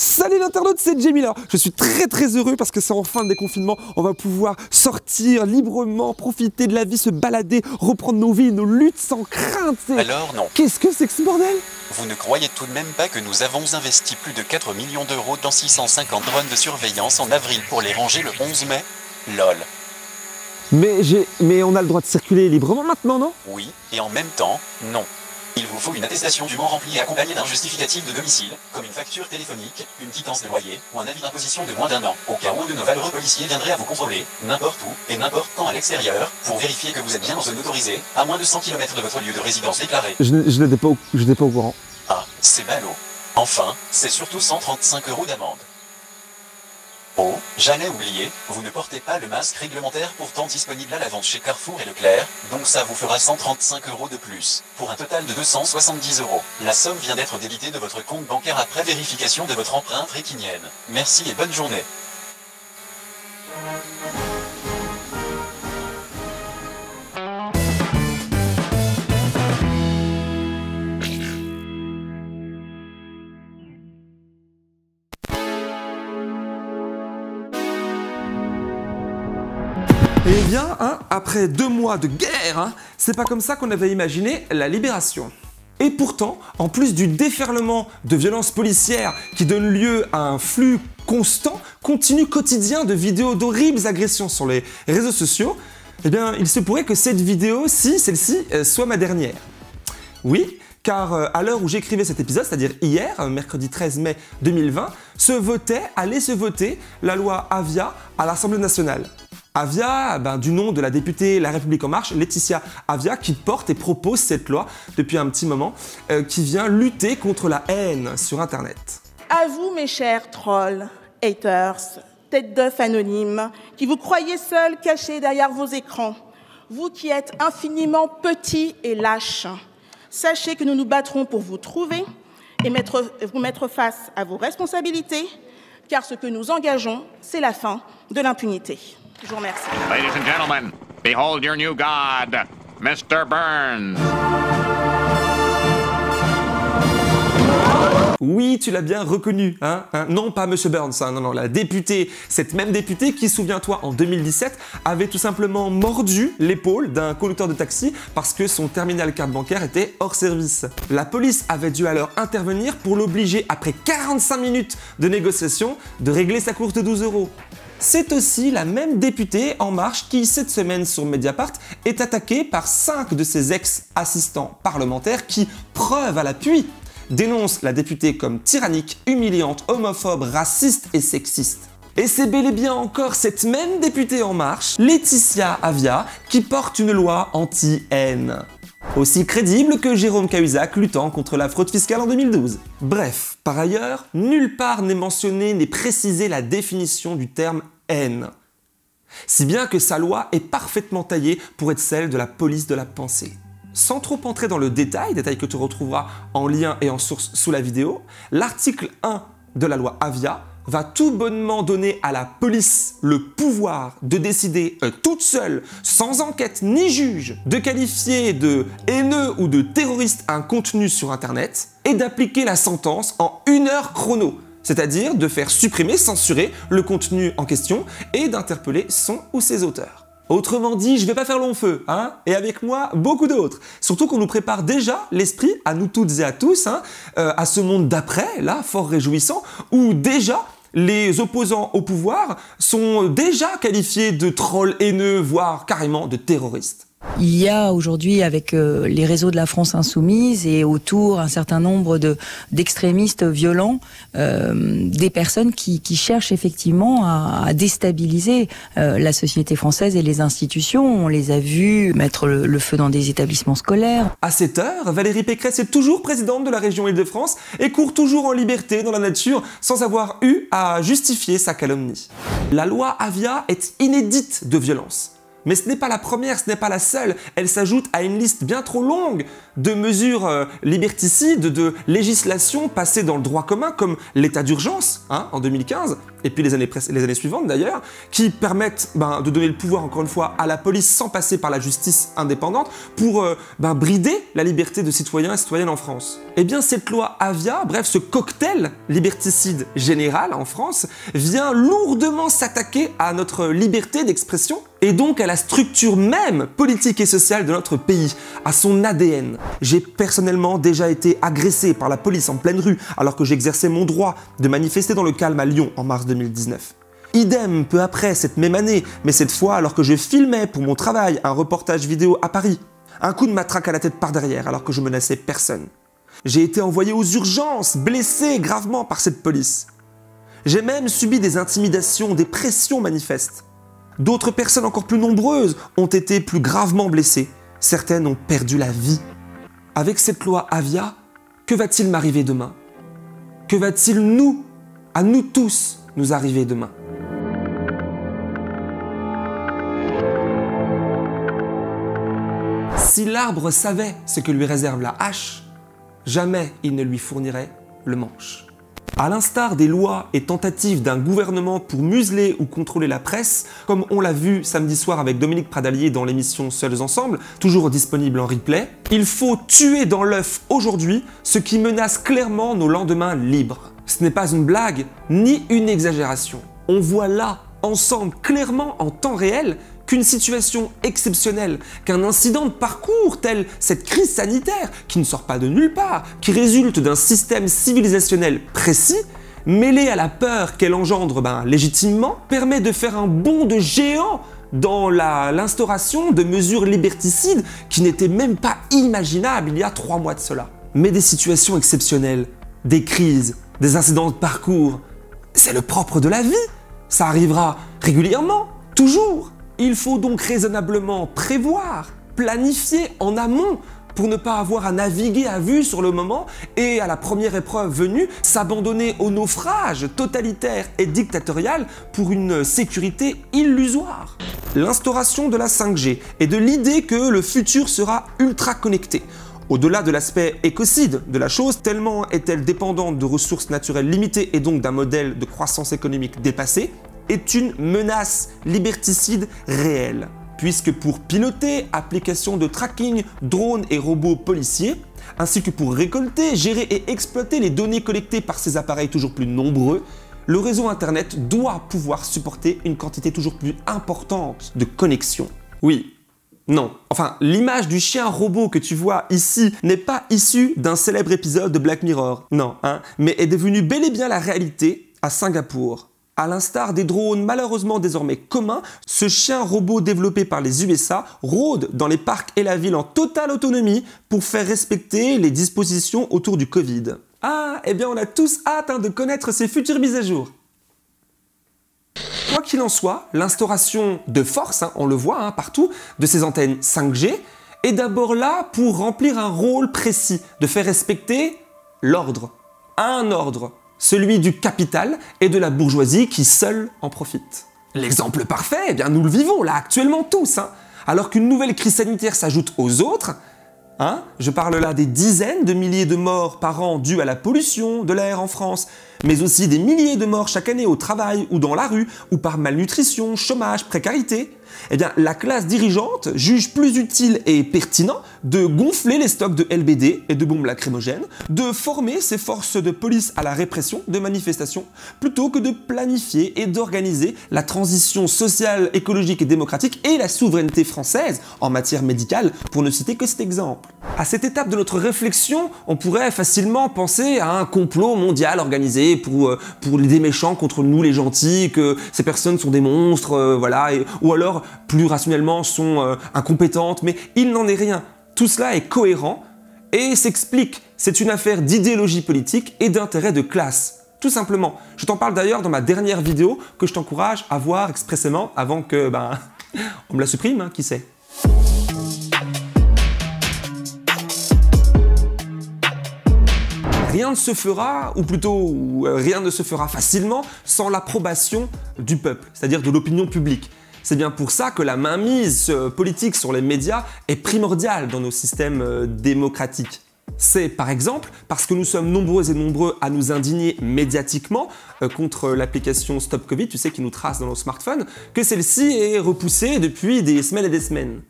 Salut l'internaute, c'est Jamila. Je suis très heureux parce que c'est enfin le déconfinement. On va pouvoir sortir librement, profiter de la vie, se balader, reprendre nos vies, nos luttes sans crainte. Alors non. Qu'est-ce que c'est que ce bordel? Vous ne croyez tout de même pas que nous avons investi plus de 4 millions d'euros dans 650 drones de surveillance en avril pour les ranger le 11 mai? Lol. Mais on a le droit de circuler librement maintenant, non? Oui, et en même temps, non. Il vous faut une attestation dûment remplie et accompagnée d'un justificatif de domicile, comme une facture téléphonique, une quittance de loyer, ou un avis d'imposition de moins d'un an, au cas où de nos valeureux policiers viendraient à vous contrôler, n'importe où, et n'importe quand à l'extérieur, pour vérifier que vous êtes bien en zone autorisée, à moins de 100 km de votre lieu de résidence déclaré. Je n'étais pas au courant. Ah, c'est ballot. Enfin, c'est surtout 135 € d'amende. Oh, j'allais oublier, vous ne portez pas le masque réglementaire pourtant disponible à la vente chez Carrefour et Leclerc, donc ça vous fera 135 € de plus, pour un total de 270 €. La somme vient d'être débitée de votre compte bancaire après vérification de votre empreinte rétinienne. Merci et bonne journée. Eh bien, après 2 mois de guerre, c'est pas comme ça qu'on avait imaginé la libération. Et pourtant, en plus du déferlement de violences policières qui donne lieu à un flux constant, continu quotidien de vidéos d'horribles agressions sur les réseaux sociaux, eh bien, il se pourrait que cette vidéo, celle-ci, soit ma dernière. Oui, car à l'heure où j'écrivais cet épisode, c'est-à-dire hier, mercredi 13 mai 2020, allait se voter la loi Avia à l'Assemblée nationale. Avia, du nom de la députée La République En Marche, Laetitia Avia, qui porte et propose cette loi depuis un petit moment, qui vient lutter contre la haine sur Internet. À vous, mes chers trolls, haters, têtes d'œufs anonymes, qui vous croyez seuls cachés derrière vos écrans, vous qui êtes infiniment petits et lâches, sachez que nous nous battrons pour vous trouver et vous mettre face à vos responsabilités, car ce que nous engageons, c'est la fin de l'impunité. Je vous remercie. Ladies and gentlemen, behold your new god, Mr. Burns. Oui, tu l'as bien reconnu, non, pas Monsieur Burns, non, la députée, cette même députée qui, souviens-toi, en 2017, avait tout simplement mordu l'épaule d'un conducteur de taxi parce que son terminal carte bancaire était hors service. La police avait dû alors intervenir pour l'obliger, après 45 minutes de négociation, de régler sa course de 12 €. C'est aussi la même députée En Marche qui, cette semaine sur Mediapart, est attaquée par 5 de ses ex-assistants parlementaires qui, preuve à l'appui, dénoncent la députée comme tyrannique, humiliante, homophobe, raciste et sexiste. Et c'est bel et bien encore cette même députée En Marche, Laetitia Avia, qui porte une loi anti-haine. Aussi crédible que Jérôme Cahuzac luttant contre la fraude fiscale en 2012. Bref, par ailleurs, nulle part n'est mentionnée ni précisée la définition du terme haine. Si bien que sa loi est parfaitement taillée pour être celle de la police de la pensée. Sans trop entrer dans le détail que tu retrouveras en lien et en source sous la vidéo, l'article 1 de la loi Avia va tout bonnement donner à la police le pouvoir de décider toute seule, sans enquête ni juge, de qualifier de haineux ou de terroriste un contenu sur Internet et d'appliquer la sentence en 1 heure chrono, c'est-à-dire de faire supprimer, censurer le contenu en question et d'interpeller son ou ses auteurs. Autrement dit, je vais pas faire long feu, et avec moi, beaucoup d'autres. Surtout qu'on nous prépare déjà l'esprit, à nous toutes et à tous, à ce monde d'après, là, fort réjouissant, où déjà, les opposants au pouvoir sont déjà qualifiés de trolls haineux, voire carrément de terroristes. Il y a aujourd'hui, avec les réseaux de la France Insoumise et autour un certain nombre d'extrémistes violents, des personnes qui cherchent effectivement à déstabiliser la société française et les institutions. On les a vus mettre le feu dans des établissements scolaires. À cette heure, Valérie Pécresse est toujours présidente de la région Île-de-France et court toujours en liberté dans la nature sans avoir eu à justifier sa calomnie. La loi Avia est inédite de violence. Mais ce n'est pas la première, ce n'est pas la seule. Elle s'ajoute à une liste bien trop longue de mesures liberticides, de législations passées dans le droit commun, comme l'état d'urgence hein, en 2015, et puis les années suivantes d'ailleurs, qui permettent de donner le pouvoir, encore une fois, à la police sans passer par la justice indépendante pour brider la liberté de citoyens et citoyennes en France. Eh bien, cette loi Avia, bref, ce cocktail liberticide général en France, vient lourdement s'attaquer à notre liberté d'expression, et donc à la structure même politique et sociale de notre pays, à son ADN. J'ai personnellement déjà été agressé par la police en pleine rue alors que j'exerçais mon droit de manifester dans le calme à Lyon en mars 2019. Idem peu après cette même année, mais cette fois alors que je filmais pour mon travail un reportage vidéo à Paris. Un coup de matraque à la tête par derrière alors que je menaçais personne. J'ai été envoyé aux urgences, blessé gravement par cette police. J'ai même subi des intimidations, des pressions manifestes. D'autres personnes encore plus nombreuses ont été plus gravement blessées. Certaines ont perdu la vie. Avec cette loi Avia, que va-t-il m'arriver demain? Que va-t-il nous, à nous tous, nous arriver demain? Si l'arbre savait ce que lui réserve la hache, jamais il ne lui fournirait le manche. À l'instar des lois et tentatives d'un gouvernement pour museler ou contrôler la presse, comme on l'a vu samedi soir avec Dominique Pradalier dans l'émission Seuls Ensemble, toujours disponible en replay, il faut tuer dans l'œuf aujourd'hui ce qui menace clairement nos lendemains libres. Ce n'est pas une blague, ni une exagération. On voit là, ensemble, clairement en temps réel, qu'une situation exceptionnelle, qu'un incident de parcours tel cette crise sanitaire qui ne sort pas de nulle part, qui résulte d'un système civilisationnel précis, mêlé à la peur qu'elle engendre légitimement, permet de faire un bond de géant dans l'instauration de mesures liberticides qui n'étaient même pas imaginables il y a 3 mois de cela. Mais des situations exceptionnelles, des crises, des incidents de parcours, c'est le propre de la vie, ça arrivera régulièrement, toujours. Il faut donc raisonnablement prévoir, planifier en amont pour ne pas avoir à naviguer à vue sur le moment et à la première épreuve venue, s'abandonner au naufrage totalitaire et dictatorial pour une sécurité illusoire. L'instauration de la 5G et de l'idée que le futur sera ultra connecté. Au-delà de l'aspect écocide de la chose, tellement est-elle dépendante de ressources naturelles limitées et donc d'un modèle de croissance économique dépassé, est une menace liberticide réelle, puisque pour piloter, applications de tracking, drones et robots policiers, ainsi que pour récolter, gérer et exploiter les données collectées par ces appareils toujours plus nombreux, le réseau Internet doit pouvoir supporter une quantité toujours plus importante de connexions. Oui. Non. Enfin, l'image du chien robot que tu vois ici n'est pas issue d'un célèbre épisode de Black Mirror. Non, hein, mais est devenue bel et bien la réalité à Singapour. À l'instar des drones malheureusement désormais communs, ce chien robot développé par les USA rôde dans les parcs et la ville en totale autonomie pour faire respecter les dispositions autour du Covid. Ah, eh bien on a tous hâte de connaître ces futures mises à jour. Quoi qu'il en soit, l'instauration de force, on le voit partout, de ces antennes 5G, est d'abord là pour remplir un rôle précis, de faire respecter l'ordre. Un ordre. Celui du capital et de la bourgeoisie qui seule en profite. L'exemple parfait, eh bien nous le vivons là actuellement tous, alors qu'une nouvelle crise sanitaire s'ajoute aux autres. Je parle là des dizaines de milliers de morts par an dues à la pollution de l'air en France, mais aussi des milliers de morts chaque année au travail ou dans la rue, ou par malnutrition, chômage, précarité. Eh bien, la classe dirigeante juge plus utile et pertinent de gonfler les stocks de LBD et de bombes lacrymogènes, de former ses forces de police à la répression de manifestations, plutôt que de planifier et d'organiser la transition sociale, écologique et démocratique et la souveraineté française en matière médicale, pour ne citer que cet exemple. À cette étape de notre réflexion, on pourrait facilement penser à un complot mondial organisé pour des méchants contre nous les gentils, que ces personnes sont des monstres, voilà, ou alors plus rationnellement sont incompétentes, mais il n'en est rien. Tout cela est cohérent et s'explique. C'est une affaire d'idéologie politique et d'intérêt de classe, tout simplement. Je t'en parle d'ailleurs dans ma dernière vidéo que je t'encourage à voir expressément avant que, on me la supprime, qui sait. Rien ne se fera, ou plutôt rien ne se fera facilement, sans l'approbation du peuple, c'est-à-dire de l'opinion publique. C'est bien pour ça que la mainmise politique sur les médias est primordiale dans nos systèmes démocratiques. C'est par exemple parce que nous sommes nombreux et nombreux à nous indigner médiatiquement contre l'application StopCovid, tu sais, qui nous trace dans nos smartphones, que celle-ci est repoussée depuis des semaines et des semaines.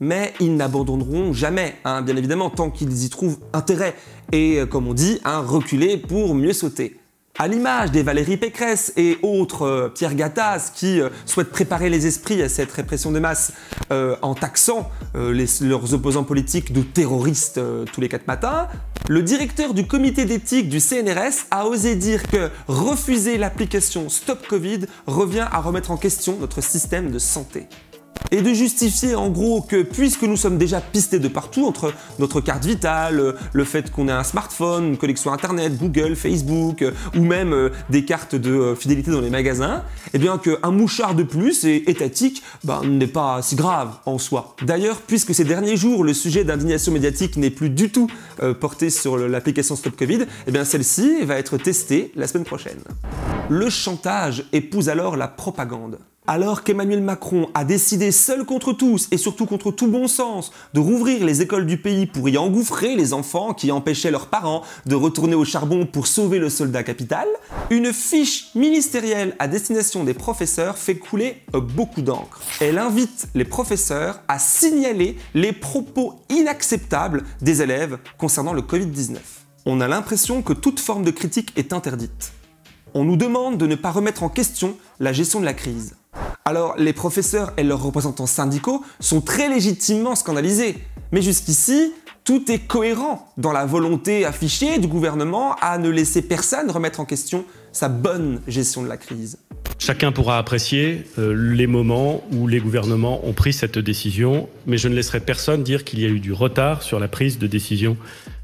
Mais ils n'abandonneront jamais, hein, bien évidemment, tant qu'ils y trouvent intérêt. Et comme on dit, hein, reculer pour mieux sauter. À l'image des Valérie Pécresse et autres Pierre Gattaz qui souhaitent préparer les esprits à cette répression de masse en taxant leurs opposants politiques de terroristes tous les 4 matins, le directeur du comité d'éthique du CNRS a osé dire que refuser l'application StopCovid revient à remettre en question notre système de santé. Et de justifier en gros que puisque nous sommes déjà pistés de partout entre notre carte vitale, le fait qu'on ait un smartphone, une connexion internet, Google, Facebook ou même des cartes de fidélité dans les magasins, eh bien qu'un mouchard de plus et étatique n'est pas si grave en soi. D'ailleurs, puisque ces derniers jours le sujet d'indignation médiatique n'est plus du tout porté sur l'application StopCovid, eh bien celle-ci va être testée la semaine prochaine. Le chantage épouse alors la propagande. Alors qu'Emmanuel Macron a décidé seul contre tous et surtout contre tout bon sens de rouvrir les écoles du pays pour y engouffrer les enfants qui empêchaient leurs parents de retourner au charbon pour sauver le soldat capital, une fiche ministérielle à destination des professeurs fait couler beaucoup d'encre. Elle invite les professeurs à signaler les propos inacceptables des élèves concernant le Covid-19. On a l'impression que toute forme de critique est interdite. On nous demande de ne pas remettre en question la gestion de la crise. Alors, les professeurs et leurs représentants syndicaux sont très légitimement scandalisés. Mais jusqu'ici, tout est cohérent dans la volonté affichée du gouvernement à ne laisser personne remettre en question sa bonne gestion de la crise. Chacun pourra apprécier les moments où les gouvernements ont pris cette décision, mais je ne laisserai personne dire qu'il y a eu du retard sur la prise de décision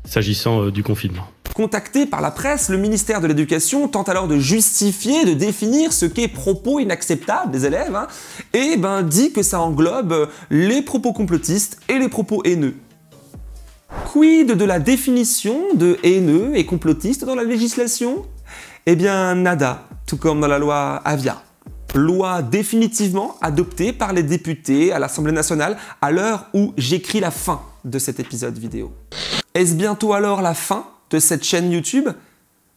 s'agissant du confinement. Contacté par la presse, le ministère de l'Éducation tente alors de justifier, de définir ce qu'est propos inacceptables des élèves, hein, et dit que ça englobe les propos complotistes et les propos haineux. Quid de la définition de haineux et complotiste dans la législation? Eh bien nada, tout comme dans la loi Avia. Loi définitivement adoptée par les députés à l'Assemblée nationale à l'heure où j'écris la fin de cet épisode vidéo. Est-ce bientôt alors la fin de cette chaîne YouTube?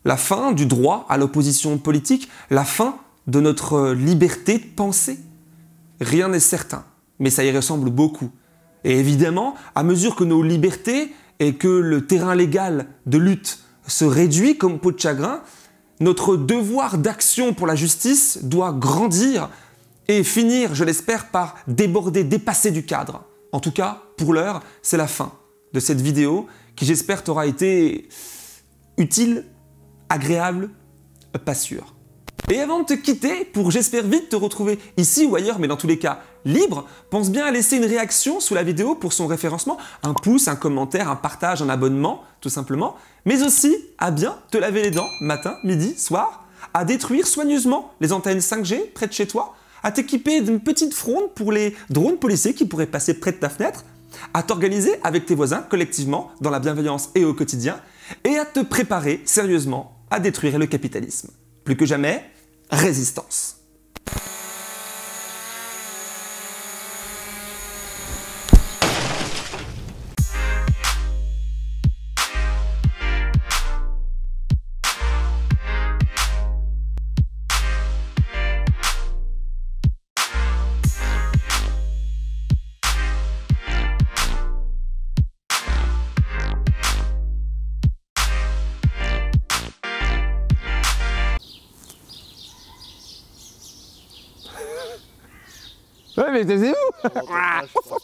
La fin du droit à l'opposition politique? La fin de notre liberté de penser? Rien n'est certain, mais ça y ressemble beaucoup. Et évidemment, à mesure que nos libertés et que le terrain légal de lutte se réduit comme peau de chagrin, notre devoir d'action pour la justice doit grandir et finir, je l'espère, par déborder, dépasser du cadre. En tout cas, pour l'heure, c'est la fin de cette vidéo qui, j'espère, t'aura été utile, agréable, pas sûr. Et avant de te quitter, pour j'espère vite te retrouver ici ou ailleurs, mais dans tous les cas libre, pense bien à laisser une réaction sous la vidéo pour son référencement, un pouce, un commentaire, un partage, un abonnement, tout simplement, mais aussi à bien te laver les dents matin, midi, soir, à détruire soigneusement les antennes 5G près de chez toi, à t'équiper d'une petite fronde pour les drones policiers qui pourraient passer près de ta fenêtre, à t'organiser avec tes voisins collectivement dans la bienveillance et au quotidien, et à te préparer sérieusement à détruire le capitalisme. Plus que jamais, résistance. Ouais, mais taisez-vous.